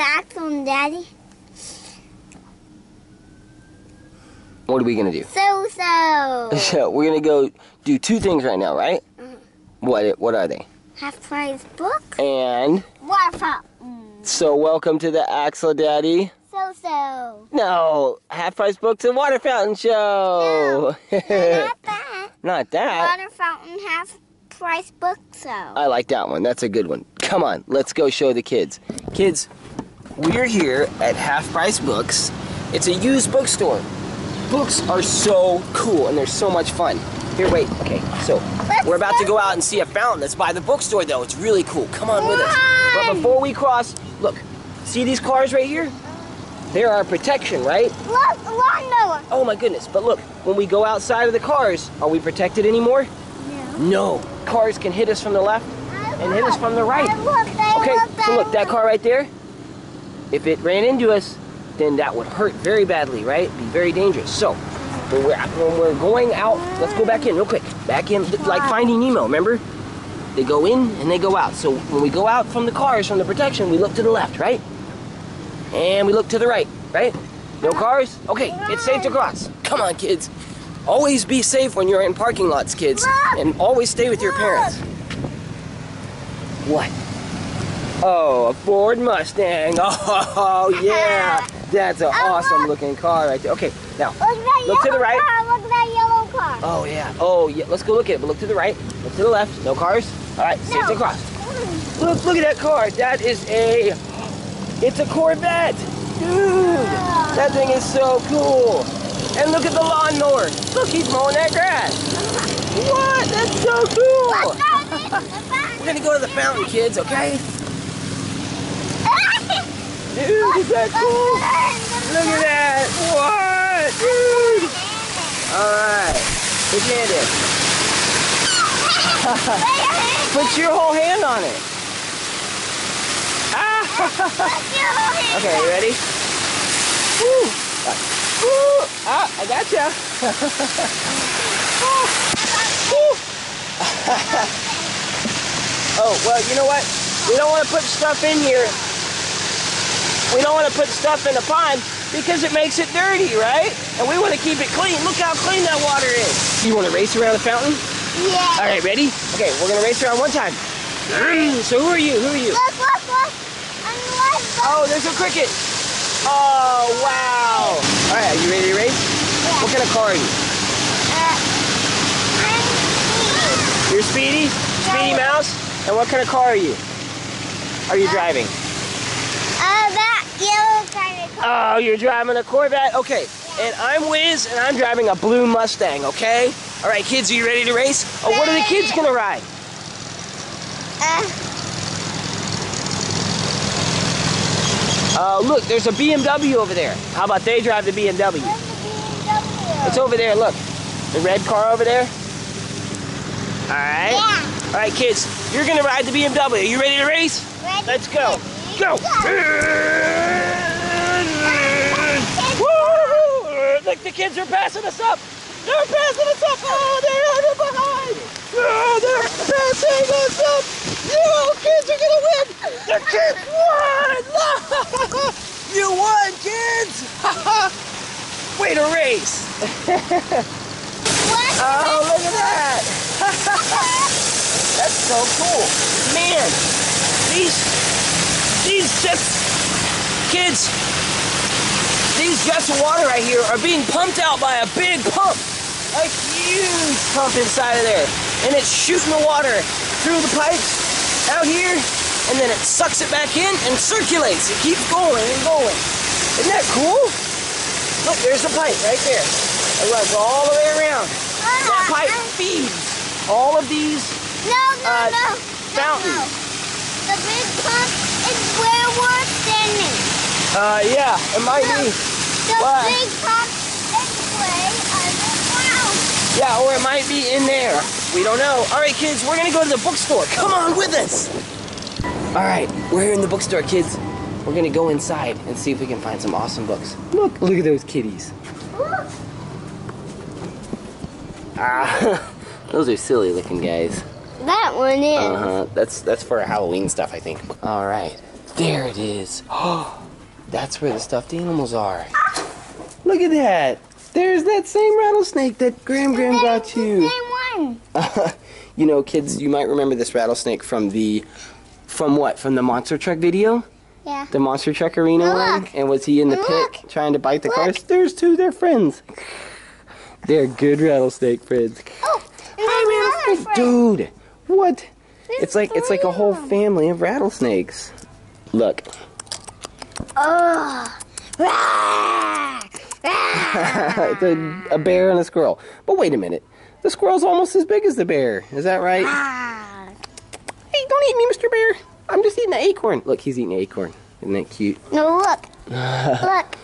the Axel and Daddy. What are we going to do? So we're going to go do two things right now, right? Mm-hmm. What are they? Half Price Books. And? Waterfall. Mm. So welcome to the Axel Daddy. No, Half Price Books and Water Fountain Show. No, not that. Not that. Water Fountain Half Price Books Show. I like that one. That's a good one. Come on, let's go show the kids. Kids, we're here at Half Price Books. It's a used bookstore. Books are so cool and they're so much fun. Here, wait. Okay, so we're about to go out and see a fountain that's by the bookstore, though. It's really cool. Come on with us. But before we cross, look. See these cars right here? They're our protection, right? Look, a lawnmower. Oh my goodness, but look, when we go outside of the cars, are we protected anymore? No. No. Cars can hit us from the left and hit us from the right. Okay, so look, that car right there, if it ran into us, then that would hurt very badly, right? It'd be very dangerous. So, when we're going out, let's go back in real quick. Back in, like Finding Nemo, remember? They go in and they go out. So when we go out from the cars, from the protection, we look to the left, right? And we look to the right, right? No cars? Okay, it's safe to cross. Come on, kids. Always be safe when you're in parking lots, kids. Look, and always stay with your parents. What? Oh, a Ford Mustang. Oh, yeah. That's an awesome looking car right there. Okay, now, look to the right. Look at that yellow car. Oh, yeah. Oh, yeah. Let's go look at it. But look to the right. Look to the left. No cars. All right, safe to cross. Look at that car. That is a... It's a Corvette! Dude! That thing is so cool! And look at the lawnmower! Look, he's mowing that grass! What? That's so cool! We're gonna go to the fountain, kids, okay? Dude, is that cool? Look at that! What? Dude! Alright, put your hand in. Put your whole hand on it! Okay, you ready? Woo! Woo! Ah, I gotcha! Oh, well, you know what? We don't want to put stuff in here. We don't want to put stuff in a pond because it makes it dirty, right? And we want to keep it clean. Look how clean that water is. You want to race around the fountain? Yeah. All right, ready? Okay, we're going to race around one time. So who are you? Who are you? Look, look, look. Oh, there's a cricket. Oh, wow. All right, are you ready to race? Yeah. What kind of car are you? I'm Speedy. You're Speedy? Speedy Mouse? And what kind of car are you driving? That yellow kind of car. Oh, you're driving a Corvette? Okay. Yeah. And I'm Wiz, and I'm driving a blue Mustang, okay? All right, kids, are you ready to race? Oh, what are the kids going to ride? Look, there's a BMW over there. How about they drive the BMW? Where's the BMW? It's over there, look. The red car over there. All right. Yeah. All right, kids, you're going to ride the BMW. Are you ready to race? Ready. Let's go. Go. Woo! Look, the kids are passing us up. They're passing us up. Oh, they're behind. Oh, they're passing us up. You kids are going to win. The kids won. You won, kids. Way to race. Oh, look at that. That's so cool. Man, these jets of water right here are being pumped out by a big pump. A huge pump inside of there. And it's shooting the water through the pipes out here, and then it sucks it back in and circulates. It keeps going and going. Isn't that cool? Look, there's the pipe right there. It runs all the way around. That pipe feeds all of these fountains. The big pump is where we're standing. Yeah, it might be. The big pump is way underground. Yeah, or it might be in there. We don't know. All right, kids, we're going to go to the bookstore. Come on with us. All right, we're here in the bookstore, kids. We're going to go inside and see if we can find some awesome books. Look, look at those kitties. Ah, those are silly looking guys. That one is. That's for Halloween stuff, I think. All right. There it is. Oh, that's where the stuffed animals are. Look at that. There's that same rattlesnake that Graham got you. The same one. You know, kids, you might remember this rattlesnake from the, from the monster truck video? Yeah. The monster truck arena one? And was he in the pit trying to bite the cars? There's two, they're friends. They're good rattlesnake friends. Oh, hi, rattlesnake friend. Dude, what? It's like a whole family of rattlesnakes. Look. Oh. It's a bear and a squirrel. But wait a minute. The squirrel's almost as big as the bear. Is that right? Hey, don't eat me, Mr. Bear. I'm just eating an acorn. Look, he's eating an acorn. Isn't that cute? No, look. Look.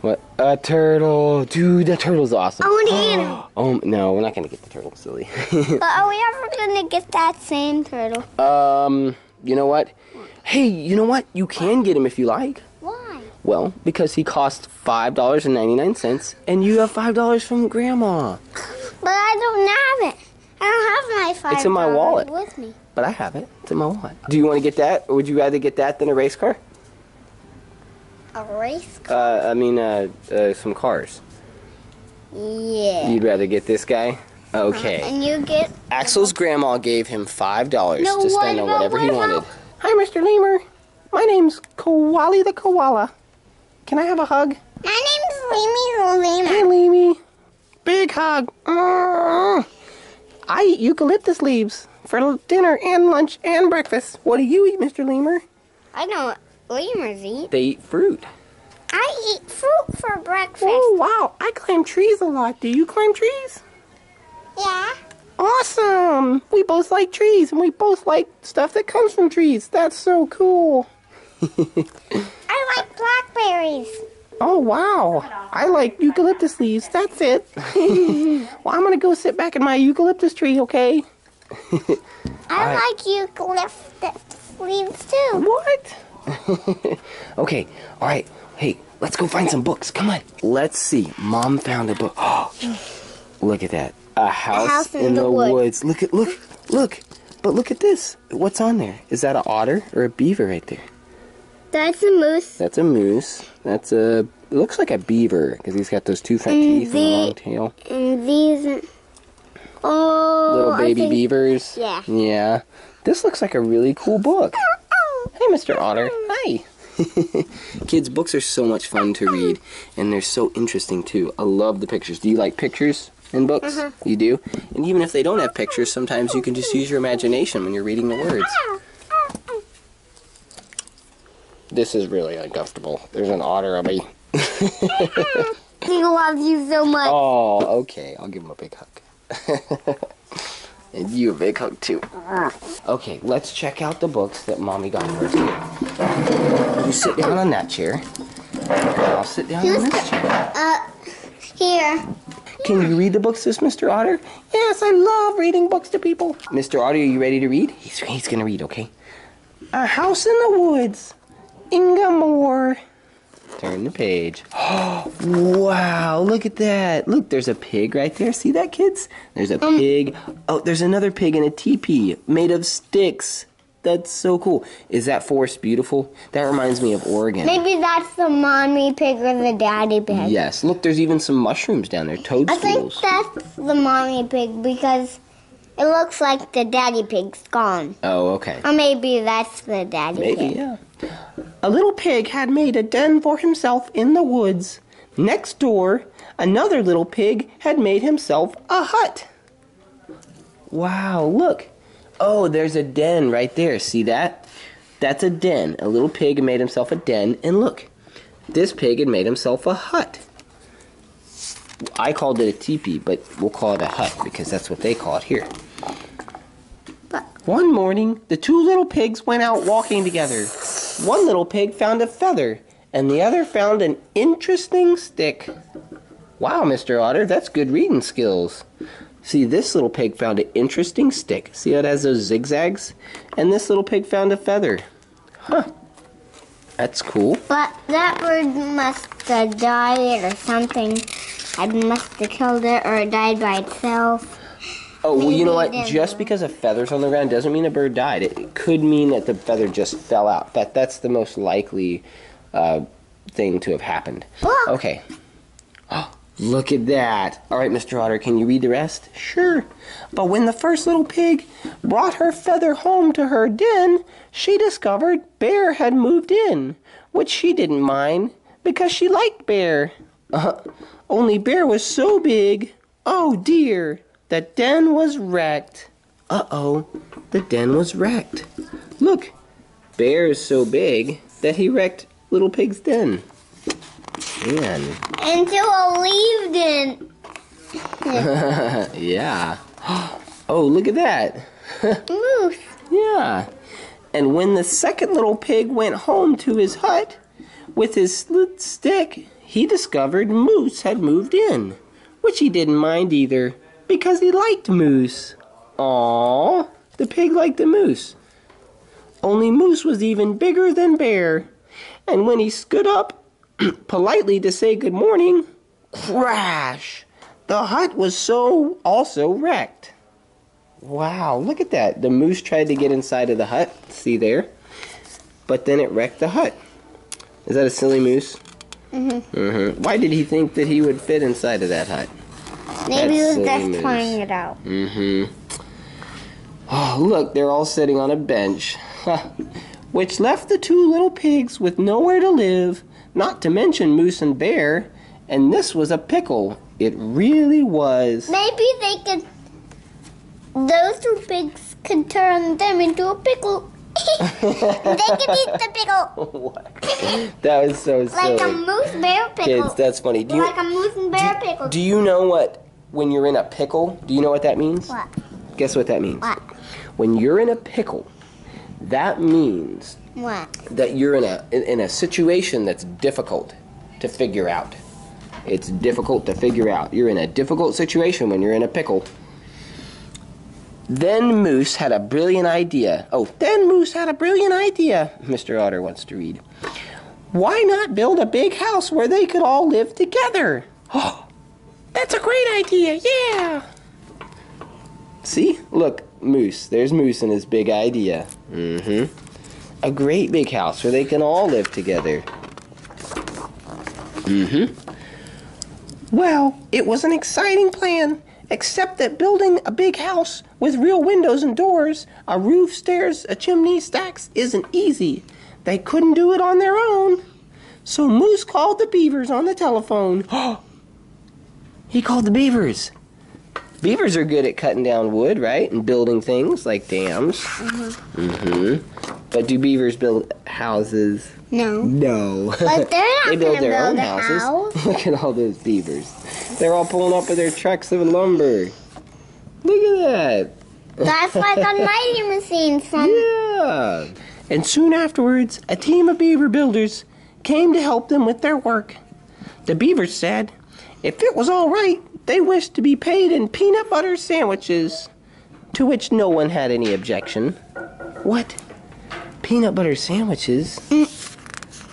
What? A turtle. Dude, that turtle's awesome. I want to eat him. Oh, no, we're not going to get the turtle, silly. But are we ever going to get that same turtle? You know what? Hey, you know what? You can get him if you like. Why? Well, because he costs $5.99, and you have $5 from Grandma. But I don't have it. I don't have my $5. It's in my wallet. With me. But I have it. It's in my wallet. Do you want to get that, or would you rather get that than a race car? A race car? I mean, some cars. Yeah. You'd rather get this guy? Okay. And you get... Axel's grandma gave him $5 to spend on whatever he wanted. Hi, Mr. Lemur. My name's Koali the Koala. Can I have a hug? My name's Leamy the Lemur. Hi, Leamy. Big hug. I eat eucalyptus leaves for dinner and lunch and breakfast. What do you eat, Mr. Lemur? I know what lemurs eat. They eat fruit. I eat fruit for breakfast. Oh, wow. I climb trees a lot. Do you climb trees? Yeah. Awesome. We both like trees, and we both like stuff that comes from trees. That's so cool. I like blackberries. Oh, wow. I like eucalyptus leaves. That's it. Well, I'm going to go sit back in my eucalyptus tree, okay? I like eucalyptus leaves, too. What? Okay. All right. Hey, let's go find some books. Come on. Let's see. Mom found a book. Oh, look at that. A House in the Woods. Look. But look at this. What's on there? Is that an otter or a beaver right there? That's a moose. That's a moose. That's a... It looks like a beaver because he's got those two front teeth and a long tail. And these... little baby beavers. Yeah. Yeah. This looks like a really cool book. Hey, Mr. Otter. Hi. Kids, books are so much fun to read, and they're so interesting, too. I love the pictures. Do you like pictures in books? You do? And even if they don't have pictures, sometimes you can just use your imagination when you're reading the words. This is really uncomfortable. There's an otter on me. He loves you so much. Oh, okay. I'll give him a big hug. And you a big hug, too. Okay, let's check out the books that Mommy got for us. You sit down on that chair. I'll sit down on this chair. Here. Can you read the books to us, Mr. Otter? Yes, I love reading books to people. Mr. Otter, are you ready to read? He's going to read, okay? A House in the Woods. Inga Moore. Turn the page. Oh, wow, look at that. Look, there's a pig right there. See that, kids? There's a pig. Oh, there's another pig in a teepee made of sticks. That's so cool. Is that forest beautiful? That reminds me of Oregon. Maybe that's the mommy pig or the daddy pig. Yes. Look, there's even some mushrooms down there, toadstools. I think that's the mommy pig because it looks like the daddy pig's gone. Oh, okay. Or maybe that's the daddy pig. Maybe, yeah. A little pig had made a den for himself in the woods. Next door, another little pig had made himself a hut. Wow, look. Oh, there's a den right there. See that? That's a den. A little pig made himself a den. And look, this pig had made himself a hut. I called it a teepee, but we'll call it a hut because that's what they call it here. One morning, the two little pigs went out walking together. One little pig found a feather, and the other found an interesting stick. Wow, Mr. Otter, that's good reading skills. See, this little pig found an interesting stick. See how it has those zigzags? And this little pig found a feather. Huh. That's cool. But that bird must have died or something. It must have killed it or it died by itself. Oh, well, you know what? Just because a feather's on the ground doesn't mean a bird died. It could mean that the feather just fell out. That's the most likely thing to have happened. Look. Okay. Oh, look at that. All right, Mr. Otter, can you read the rest? Sure. But when the first little pig brought her feather home to her den, she discovered Bear had moved in, which she didn't mind because she liked Bear. Only Bear was so big. Oh, dear. The den was wrecked. Uh-oh, the den was wrecked. Look, Bear is so big that he wrecked Little Pig's den. Man. And so I leaved in. Yeah. Oh, look at that. Moose. Yeah. And when the second little pig went home to his hut with his slit stick, he discovered Moose had moved in, which he didn't mind either. Because he liked Moose. Aww, the pig liked the moose. Only Moose was even bigger than Bear. And when he stood up politely to say good morning, crash! The hut was also wrecked. Wow, look at that. The moose tried to get inside of the hut, see there? But then it wrecked the hut. Is that a silly moose? Mm-hmm. Mm-hmm. Why did he think that he would fit inside of that hut? Maybe it was just trying it out. Mm-hmm. Oh, look, they're all sitting on a bench. Which left the two little pigs with nowhere to live, not to mention Moose and Bear. And this was a pickle. It really was. Maybe they could... Those two pigs could turn them into a pickle. They could eat the pickle. What? That was so silly. Like a moose bear pickle. Kids, that's funny. Like a moose and bear pickle. Do you know what, when you're in a pickle, do you know what that means? What? Guess what that means. What? When you're in a pickle, that means... What? That you're in a situation that's difficult to figure out. It's difficult to figure out. You're in a difficult situation when you're in a pickle. Then Moose had a brilliant idea. Oh, then Moose had a brilliant idea, Mr. Otter wants to read. Why not build a big house where they could all live together? Oh, that's a great idea, yeah! See? Look, Moose. There's Moose and his big idea. Mm-hmm. A great big house where they can all live together. Mm-hmm. Well, it was an exciting plan. Except that building a big house with real windows and doors, a roof, stairs, a chimney, stacks isn't easy. They couldn't do it on their own. So Moose called the beavers on the telephone. He called the beavers. Beavers are good at cutting down wood, right? And building things like dams. Mm-hmm. Mm-hmm. But do beavers build houses? No. No. But they're not they build their own houses. Look at all those beavers. They're all pulling up with their trucks of lumber. Look at that. That's like a mining machine. Yeah. And soon afterwards, a team of beaver builders came to help them with their work. The beavers said, if it was all right, they wished to be paid in peanut butter sandwiches, to which no one had any objection. What? Peanut butter sandwiches?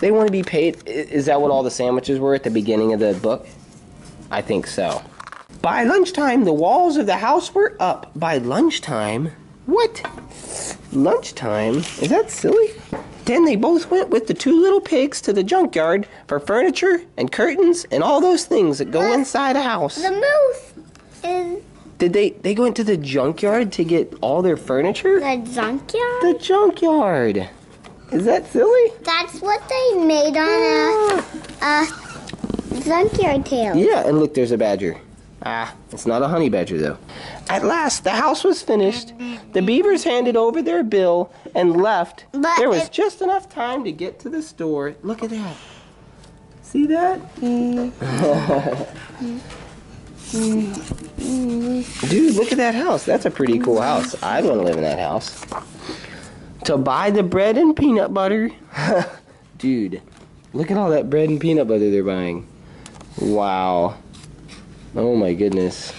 They want to be paid. Is that what all the sandwiches were at the beginning of the book? I think so. By lunchtime, the walls of the house were up. By lunchtime? What? Lunchtime? Is that silly? Then they both went with the two little pigs to the junkyard for furniture and curtains and all those things that go inside a house. The moose is... Did they go into the junkyard to get all their furniture? The junkyard? The junkyard. Is that silly? That's what they made on a junkyard tail. Yeah, and look, there's a badger. Ah, it's not a honey badger, though. At last, the house was finished. The beavers handed over their bill and left. But there was just enough time to get to the store. Look at that. See that? Mm. Dude, look at that house. That's a pretty cool house. I'd want to live in that house. To buy the bread and peanut butter. Dude, look at all that bread and peanut butter they're buying. Wow. Oh my goodness.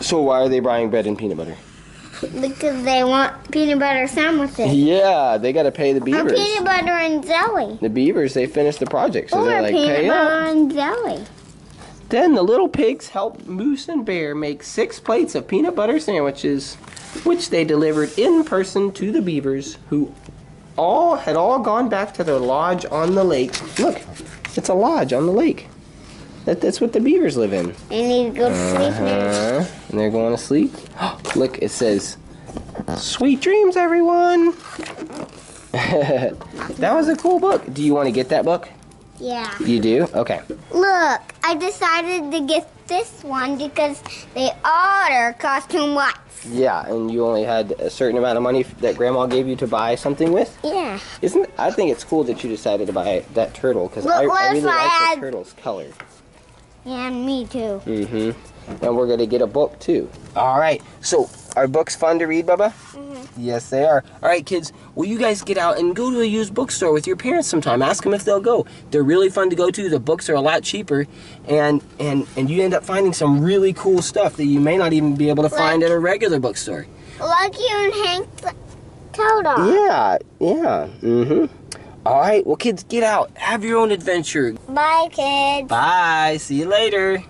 So why are they buying bread and peanut butter? Because they want peanut butter sandwiches. Yeah, they got to pay the beavers. Or peanut butter and jelly. The beavers, they finished the project. So they're like, pay up. Or peanut butter and jelly. Then the little pigs helped Moose and Bear make 6 plates of peanut butter sandwiches, which they delivered in person to the beavers, who all had gone back to their lodge on the lake. Look, it's a lodge on the lake. That's what the beavers live in. They need to go to sleep now. And they're going to sleep. Look, it says, "Sweet dreams, everyone." That was a cool book. Do you want to get that book? Yeah. You do? Okay. Look, I decided to get this one because they all are costume lots. Yeah, and you only had a certain amount of money that Grandma gave you to buy something with? Yeah. I think it's cool that you decided to buy that turtle because I really like the turtle's color. Yeah, me too. Mm-hmm. And we're going to get a book too. All right. So, are books fun to read, Bubba? Mm-hmm. Yes, they are. All right, kids. Well, you guys get out and go to a used bookstore with your parents sometime. Ask them if they'll go. They're really fun to go to. The books are a lot cheaper, and you end up finding some really cool stuff that you may not even be able to find at a regular bookstore. Lucky and Hank's coat on. Yeah. Yeah. Mm-hmm. All right. Well, kids, get out. Have your own adventure. Bye, kids. Bye. See you later.